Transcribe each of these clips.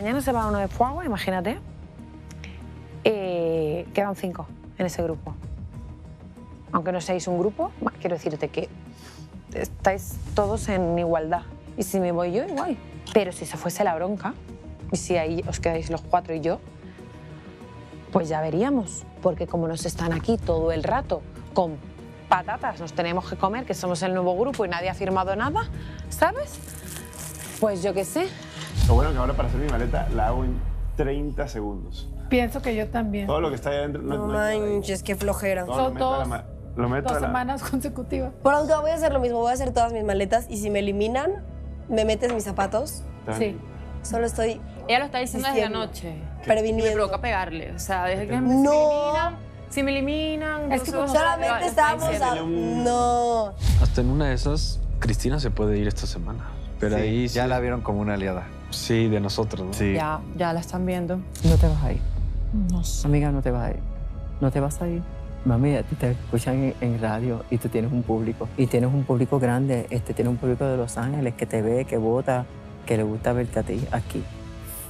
Mañana se va uno de Fuagua, imagínate. Quedan 5 en ese grupo. Aunque no seáis un grupo, quiero decirte que estáis todos en igualdad. Y si me voy yo, igual. Pero si se fuese La Bronca, y si ahí os quedáis los 4 y yo, pues ya veríamos. Porque como nos están aquí todo el rato con patatas, nos tenemos que comer, que somos el nuevo grupo y nadie ha firmado nada, ¿sabes? Pues yo qué sé. Lo bueno que ahora para hacer mi maleta la hago en 30 segundos. Pienso que yo también. Todo lo que está ahí adentro. No, no manches, qué flojera. Son dos semanas consecutivas. Por aunque voy a hacer lo mismo, voy a hacer todas mis maletas y si me eliminan, ¿me metes mis zapatos? Sí. Solo estoy... Ella lo está diciendo desde anoche. Previniendo. Me provoca pegarle, o sea, desde que me eliminan... Si me eliminan... Es que solamente estábamos a... No. Hasta en una de esas, Cristina se puede ir esta semana. Pero sí, ahí... Ya sí la vieron como una aliada. Sí, de nosotros, ¿no? Sí. Ya la están viendo. No te vas a ir. No sé. Amiga, no te vas a ir. No te vas a ir. Mami, te escuchan en radio y tú tienes un público. Y tienes un público grande. Tienes un público de Los Ángeles que te ve, que vota, que le gusta verte a ti aquí.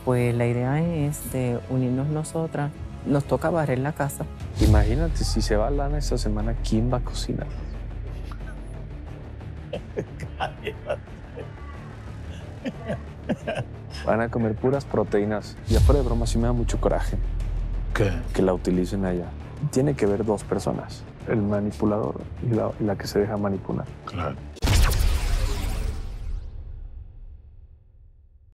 Pues la idea es de unirnos nosotras. Nos toca barrer la casa. Imagínate, si se va Lana esta semana, ¿quién va a cocinar? Van a comer puras proteínas. Y afuera de broma, sí me da mucho coraje. ¿Qué? Que la utilicen allá. Tiene que ver dos personas. El manipulador y la que se deja manipular. Claro.